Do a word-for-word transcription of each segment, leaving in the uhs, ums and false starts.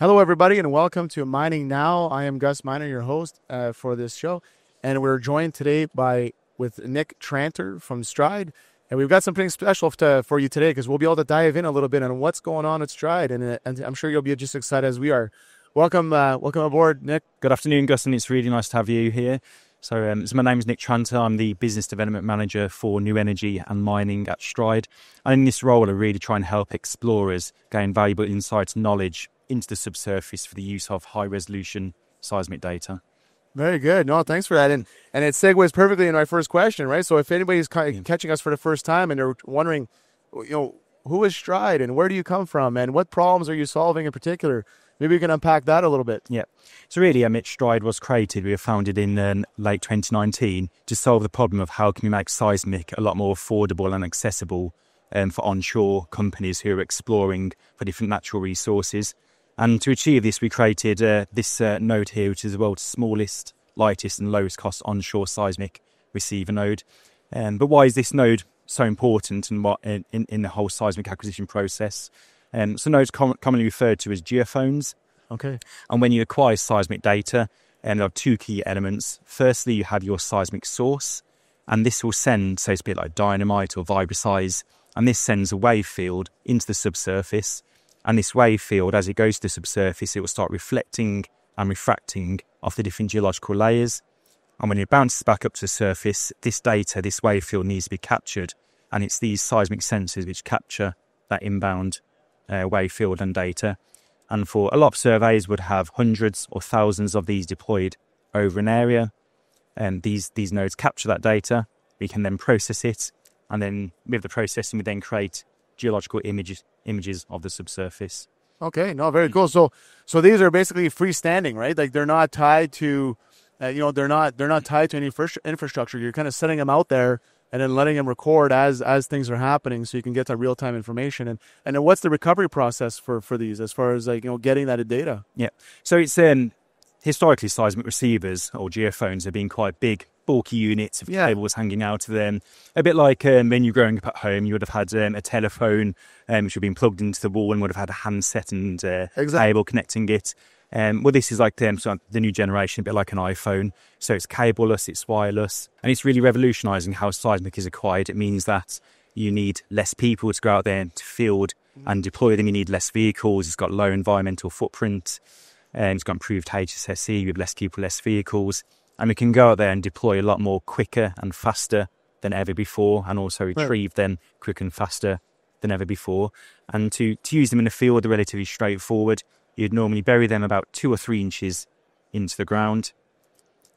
Hello, everybody, and welcome to Mining Now. I am Gus Miner, your host uh, for this show, and we're joined today by with Nick Tranter from Stride, and we've got something special to, for you today because we'll be able to dive in a little bit on what's going on at Stride, and, and I'm sure you'll be just as excited as we are. Welcome, uh, welcome aboard, Nick. Good afternoon, Gus, and it's really nice to have you here. So, um, so my name is Nick Tranter. I'm the Business Development Manager for New Energy and Mining at Stride. And in this role, I really try and help explorers gain valuable insights and knowledge into the subsurface for the use of high-resolution seismic data. Very good. No, thanks for that. And and it segues perfectly into my first question, right? So if anybody's yeah. catching us for the first time and they're wondering, you know, who is Stride and where do you come from and what problems are you solving in particular? Maybe we can unpack that a little bit. Yeah. So really, um, Stride was created. We were founded in um, late twenty nineteen to solve the problem of how can we make seismic a lot more affordable and accessible um, for onshore companies who are exploring for different natural resources. And to achieve this, we created uh, this uh, node here, which is the world's smallest, lightest and lowest cost onshore seismic receiver node. Um, but why is this node so important in, what, in, in the whole seismic acquisition process? Um, so nodes com commonly referred to as geophones. Okay. And when you acquire seismic data, um, there are two key elements. Firstly, you have your seismic source, and this will send, so it's a bit like dynamite or vibroseis, and this sends a wave field into the subsurface. And this wave field, as it goes to the subsurface, it will start reflecting and refracting off the different geological layers. And when it bounces back up to the surface, this data, this wave field needs to be captured. And it's these seismic sensors which capture that inbound Uh, wave field and data, and for a lot of surveys would have hundreds or thousands of these deployed over an area, and these these nodes capture that data. We can then process it, and then with the processing we then create geological images images of the subsurface. Okay, no, very cool. So so these are basically freestanding, right? Like they're not tied to uh, you know, they're not they're not tied to any infrastructure. You're kind of setting them out there and then letting them record as as things are happening, so you can get that real time information. And and then what's the recovery process for for these, as far as like you know getting that data? Yeah, so it's um historically seismic receivers or geophones have been quite big, bulky units of yeah. cables hanging out of them. A bit like um, when you're growing up at home, you would have had um, a telephone um, which would have been plugged into the wall and would have had a handset and uh, exactly. cable connecting it. Um, well, this is like the, so the new generation, a bit like an iPhone. So it's cableless, it's wireless, and it's really revolutionising how seismic is acquired. It means that you need less people to go out there and to field and deploy them. You need less vehicles. It's got low environmental footprint, and it's got improved H S S E with less people, less vehicles. And we can go out there and deploy a lot more quicker and faster than ever before, and also retrieve them quicker and faster than ever before. And to, to use them in the field, they're relatively straightforward. You'd normally bury them about two or three inches into the ground.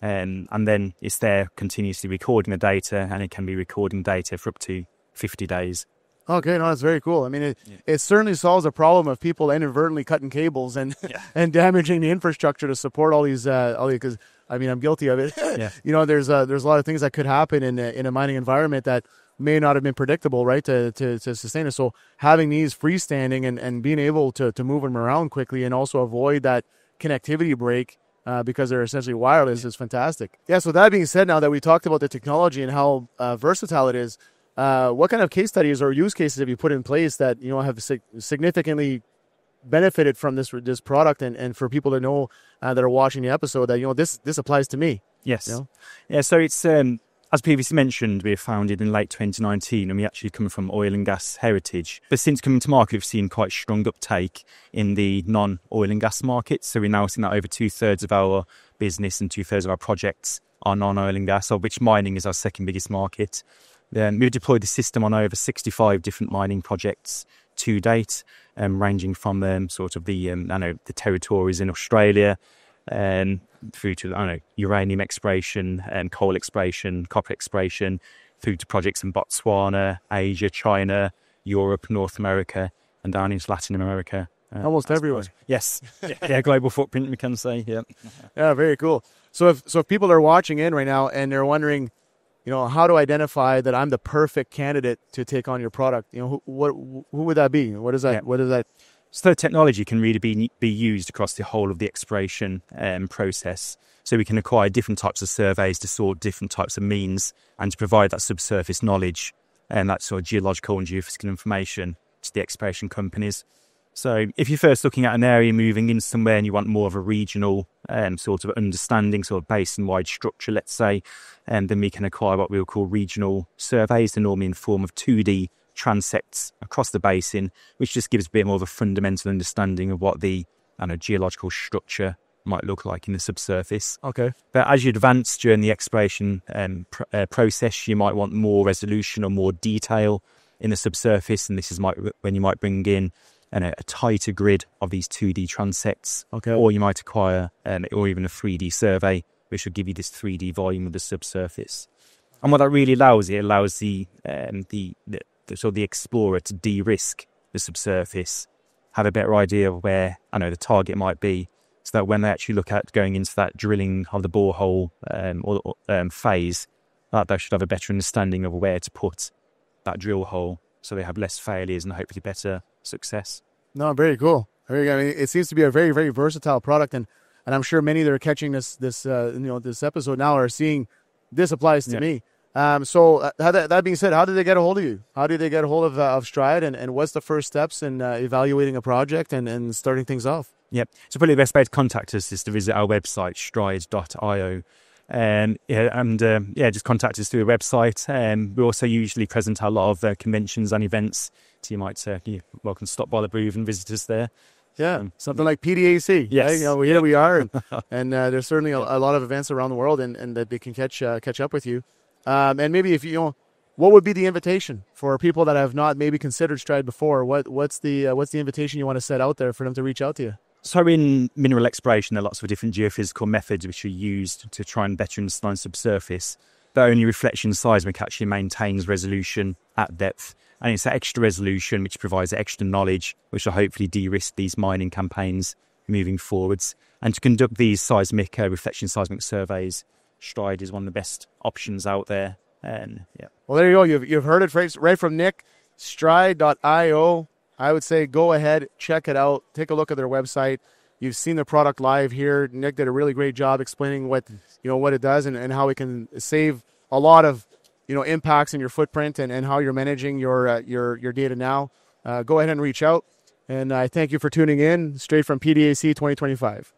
Um, and then it's there continuously recording the data, and it can be recording data for up to fifty days. Okay, no, that's very cool. I mean, it, yeah. it certainly solves a problem of people inadvertently cutting cables and yeah. and damaging the infrastructure to support all these, uh, all because, I mean, I'm guilty of it. yeah. You know, there's a, there's a lot of things that could happen in a, in a mining environment that may not have been predictable, right, to, to, to sustain us. So having these freestanding and, and being able to, to move them around quickly and also avoid that connectivity break uh, because they're essentially wireless yeah. is fantastic. Yeah, so that being said, now that we talked about the technology and how uh, versatile it is, uh, what kind of case studies or use cases have you put in place that you know have sig significantly benefited from this, this product, and, and for people to know uh, that are watching the episode that, you know, this, this applies to me? Yes. You know? Yeah, so it's... Um... As previously mentioned, we were founded in late twenty nineteen, and we actually come from oil and gas heritage. But since coming to market, we've seen quite strong uptake in the non-oil and gas markets. So we're now seeing that over two-thirds of our business and two-thirds of our projects are non-oil and gas, of which mining is our second biggest market. Then we've deployed the system on over sixty-five different mining projects to date, um, ranging from um, sort of the, um, I know, the territories in Australia, Um, through to I don't know uranium exploration and coal exploration, copper exploration, through to projects in Botswana, Asia, China, Europe, North America, and down into Latin America. Uh, Almost everywhere. Yes, yeah. yeah, global footprint we can say. Yeah, yeah, very cool. So if so, if people are watching in right now and they're wondering, you know, how to identify that I'm the perfect candidate to take on your product, you know, who, what who would that be? What is that? Yeah. What is that? So the technology can really be, be used across the whole of the exploration um, process. So we can acquire different types of surveys to sort different types of means and to provide that subsurface knowledge and that sort of geological and geophysical information to the exploration companies. So if you're first looking at an area, moving in somewhere, and you want more of a regional um, sort of understanding, sort of basin-wide structure, let's say, and then we can acquire what we'll call regional surveys. They're normally in the form of two D transects across the basin, which just gives a bit more of a fundamental understanding of what the I don't know, geological structure might look like in the subsurface. Okay. But as you advance during the exploration um, pr uh, process, you might want more resolution or more detail in the subsurface, and this is might, when you might bring in and a, a tighter grid of these two D transects. Okay. Or you might acquire um, or even a three D survey, which will give you this three D volume of the subsurface. And what that really allows, it allows the, um, the, the, the, sort of the explorer to de-risk the subsurface, have a better idea of where, I know, the target might be, so that when they actually look at going into that drilling of the borehole um, or, um, phase, that they should have a better understanding of where to put that drill hole, so they have less failures and hopefully better success. No, very cool. Very, I mean, it seems to be a very, very versatile product, and and I'm sure many that are catching this this uh, you know this episode now are seeing this applies to yeah. me. Um, so uh, that, that being said, how did they get a hold of you? How did they get a hold of uh, of Stride, and and what's the first steps in uh, evaluating a project and and starting things off? Yep. So probably the best way to contact us is to visit our website, stride dot i o. Um, yeah, and uh, yeah, just contact us through the website. Um, we also usually present a lot of uh, conventions and events, so you might uh, you're welcome to stop by the booth and visit us there. Yeah, um, something like P D A C. Yes, right? You know, here we are, and, and uh, there's certainly a, a lot of events around the world, and, and that they can catch uh, catch up with you. Um, and maybe if you, you know, what would be the invitation for people that have not maybe considered Stride before? What what's the uh, what's the invitation you want to set out there for them to reach out to you? So in mineral exploration, there are lots of different geophysical methods which are used to try and better understand subsurface. But only reflection seismic actually maintains resolution at depth. And it's that extra resolution which provides extra knowledge, which will hopefully de-risk these mining campaigns moving forwards. And to conduct these seismic, uh, reflection seismic surveys, Stride is one of the best options out there. And yeah. Well, there you go. You've, you've heard it right from Nick. stride dot i o. I would say go ahead, check it out, take a look at their website. You've seen the product live here. Nick did a really great job explaining what you know what it does, and, and how it can save a lot of you know impacts in your footprint, and, and how you're managing your uh, your your data now. Uh, go ahead and reach out, and I uh, thank you for tuning in straight from P D A C twenty twenty-five.